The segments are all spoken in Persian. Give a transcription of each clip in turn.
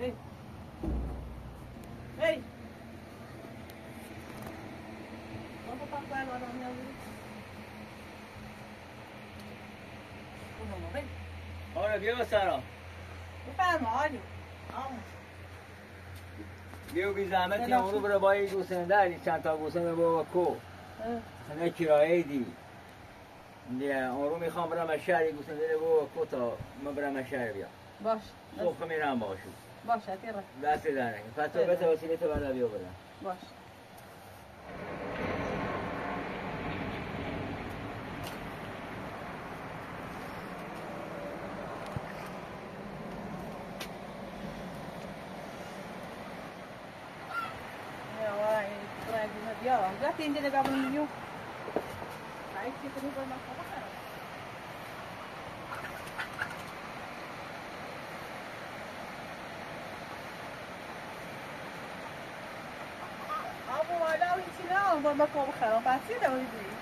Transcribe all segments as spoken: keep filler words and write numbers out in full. Hey. Hey. Ahora Diego Sara. Befremایید. دیو بی زحمت این اونو برای با یک گوسنه داری چند تا گوسنه بابا کو سنه کرایه دی اون رو میخوام برای من شهر یک گوسنه داری بابا کو تا من برای من شهر بیا باش صبح میرم باشو باش اتیره دست دارنگ فتو بتا وسیله تو برای بیا برای باش Şimdi de ben bunu yiyorum. Hayır, çekini koymak kadar. Ama hala o içine al, koymak kadar. Bahsiye de o yüzeyim.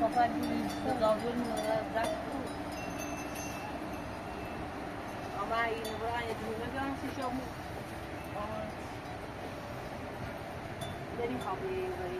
Só faz isso, não viu nada. A mãe não vai, não vai se chamar. Ele não pode ir.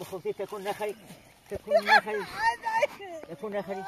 بخوتي تكون نخري تكون نخري تكون نخري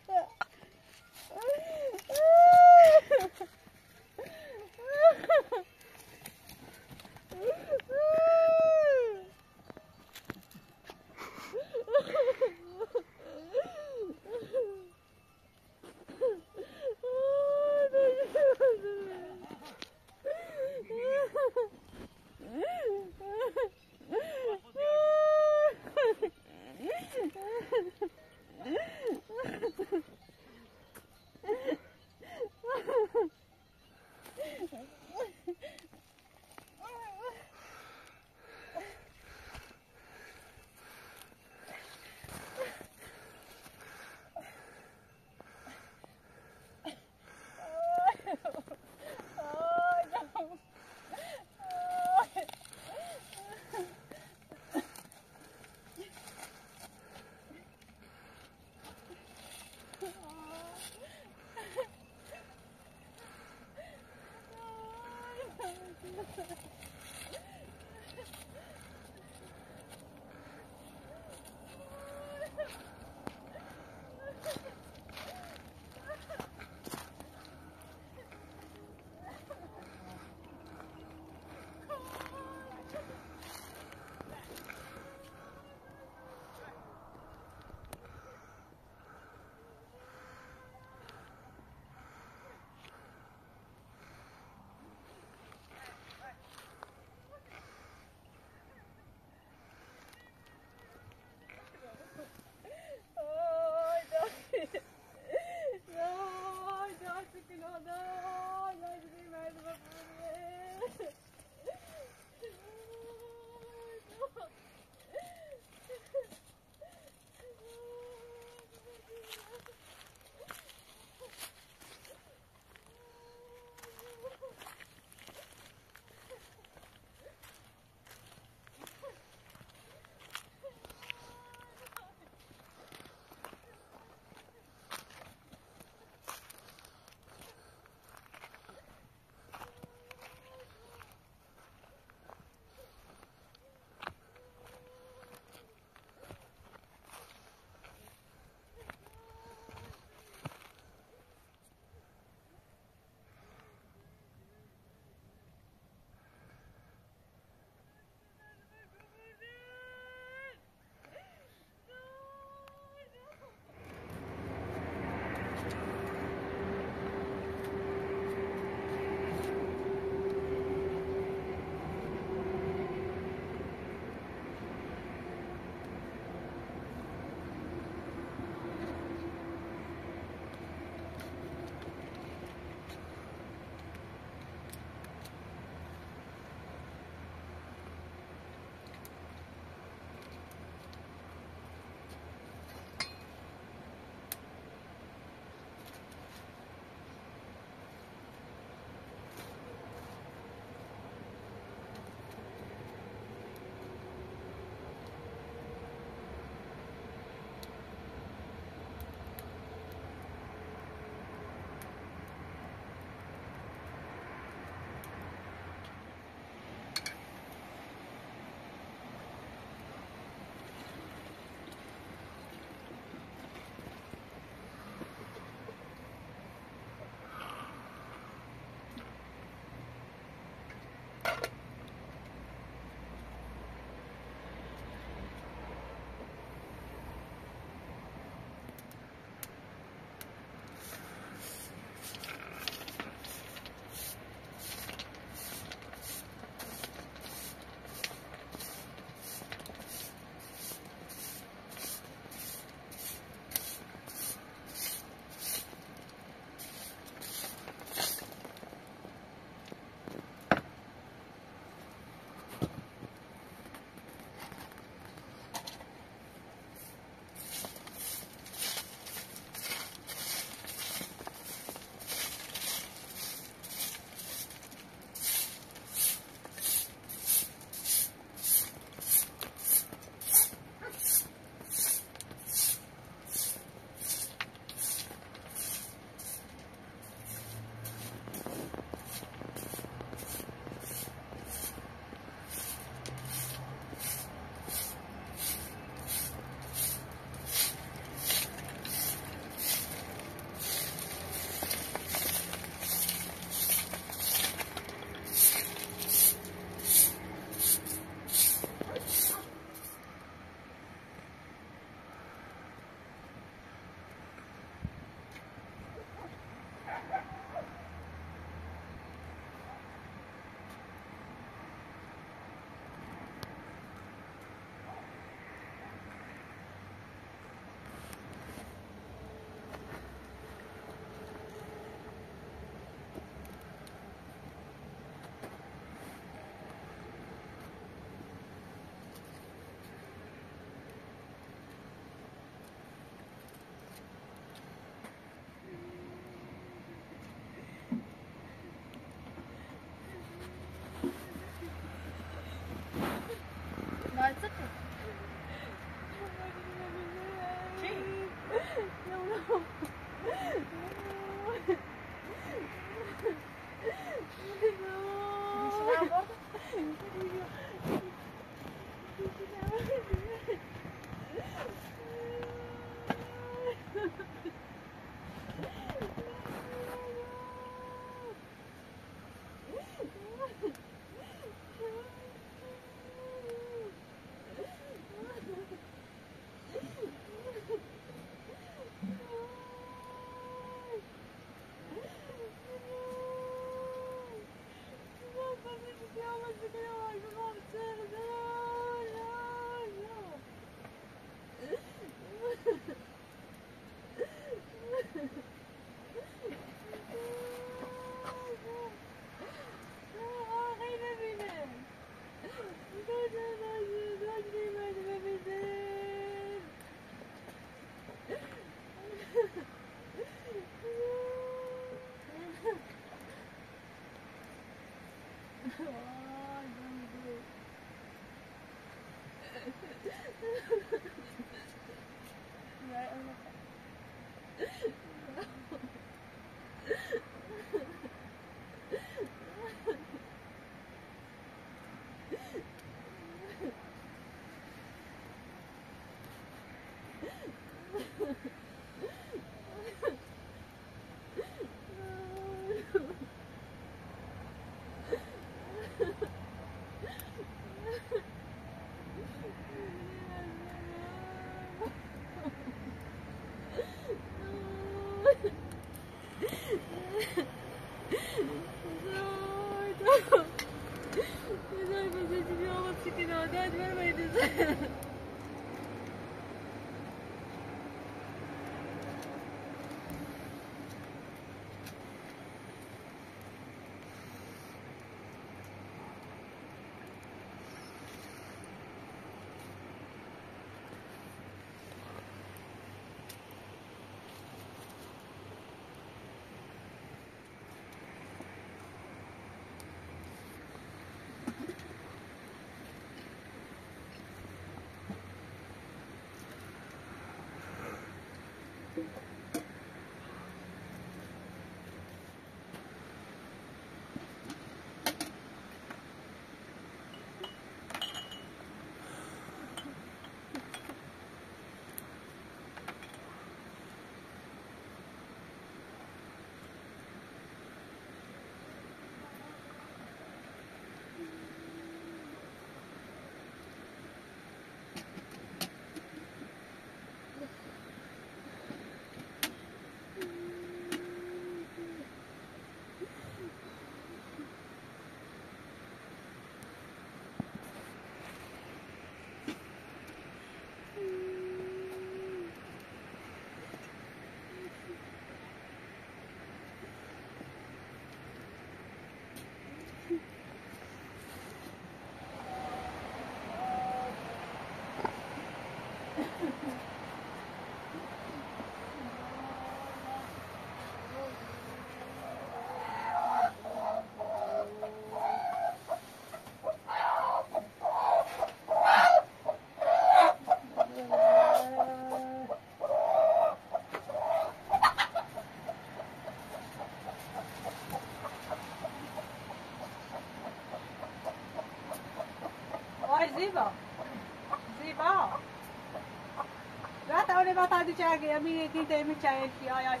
اگه همین یکی تیمی چاید که آیا پیشم وای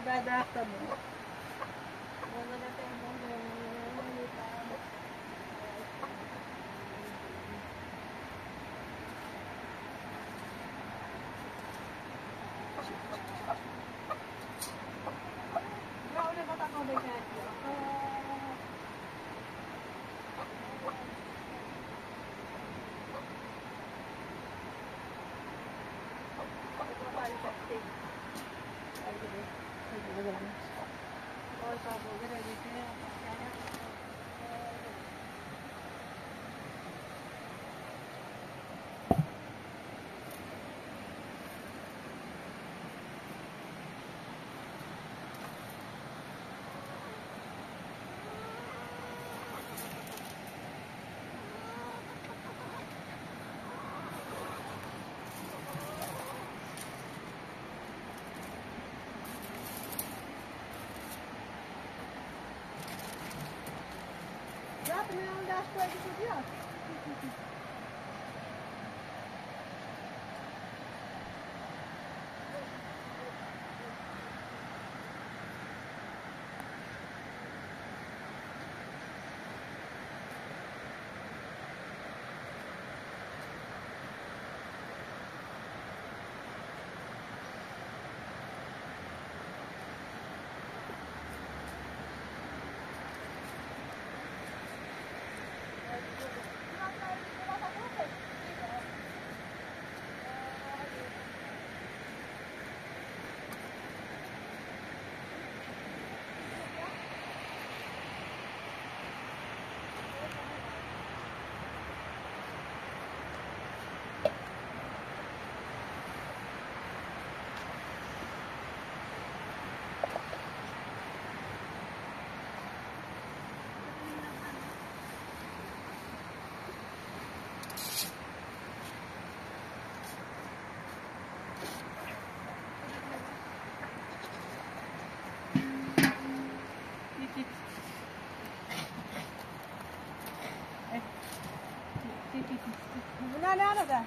وای وای بدبختم them around that way because, yeah. Run out of that.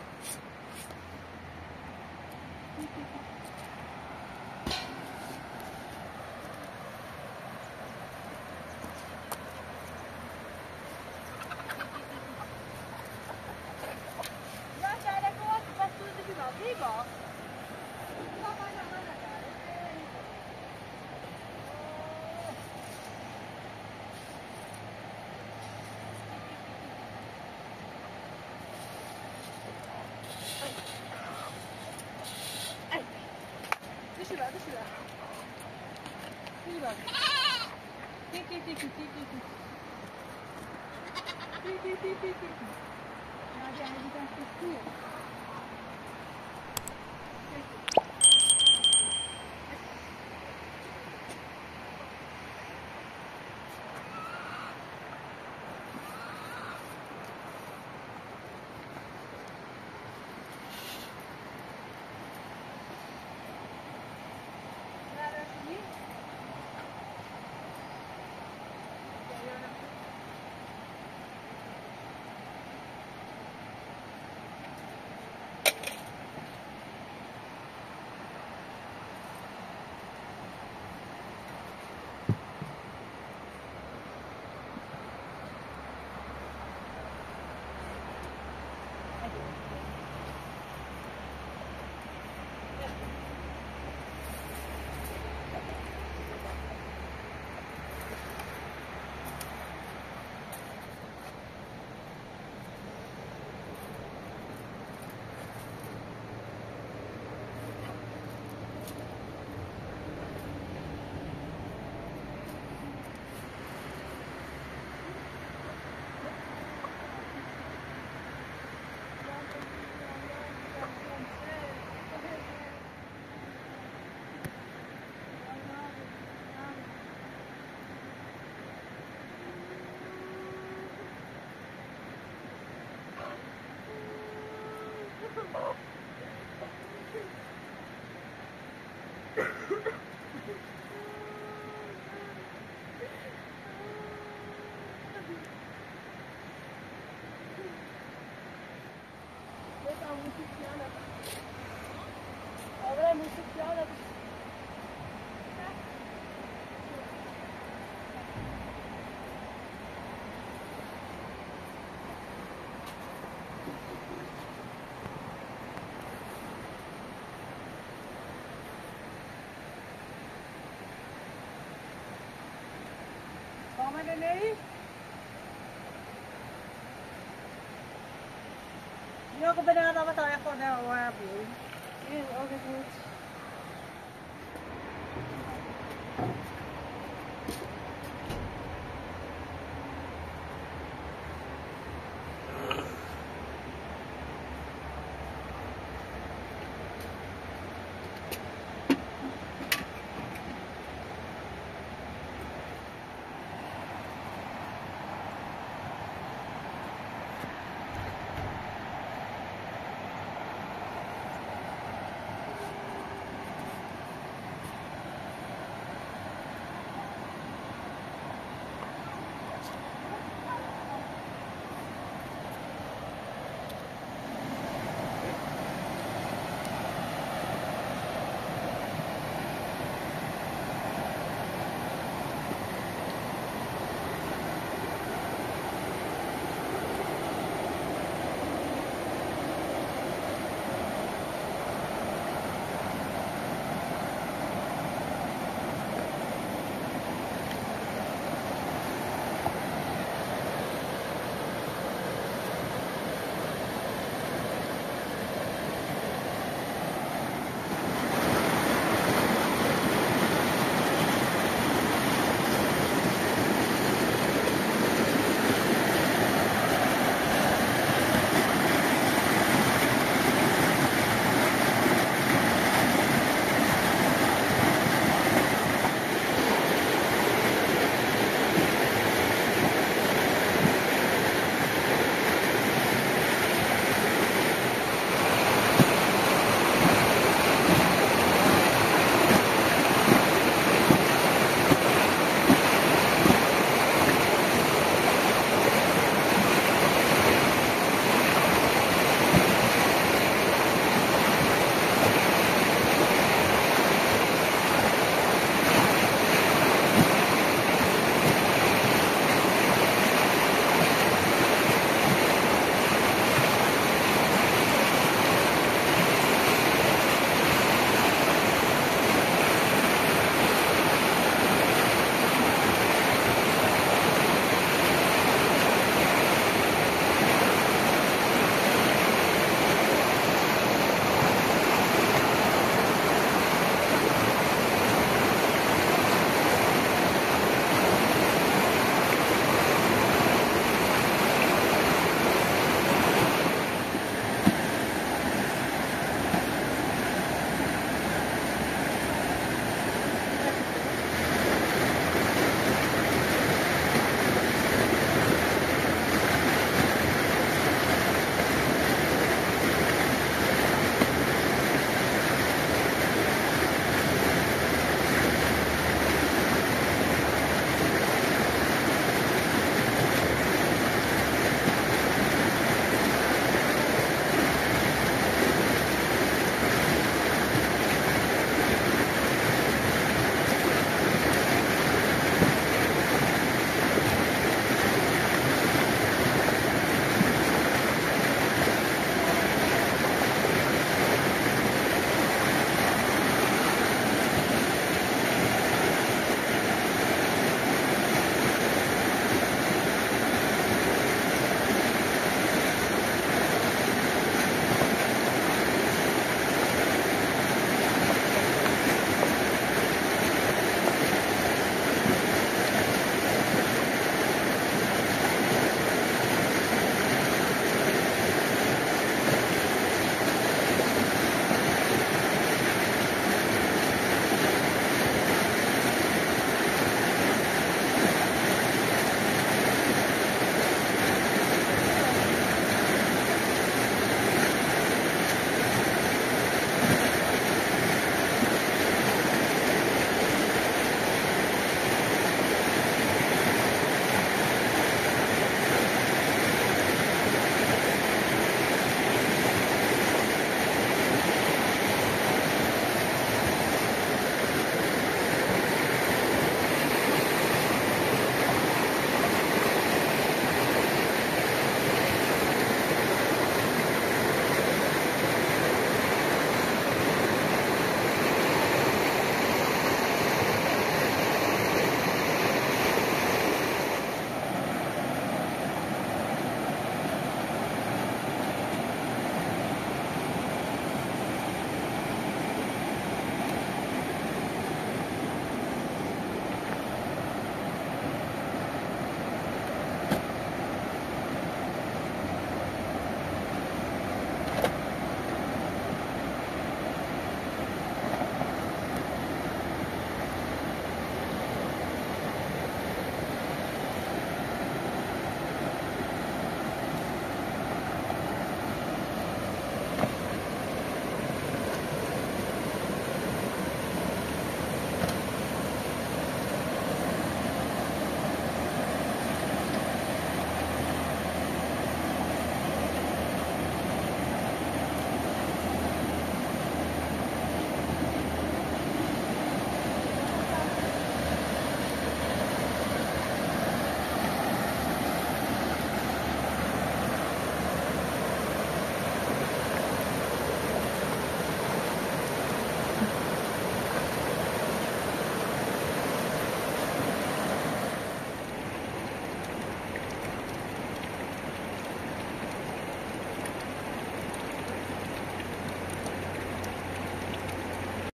Yok ben araba tarafı ne var bu? Bir o kadar.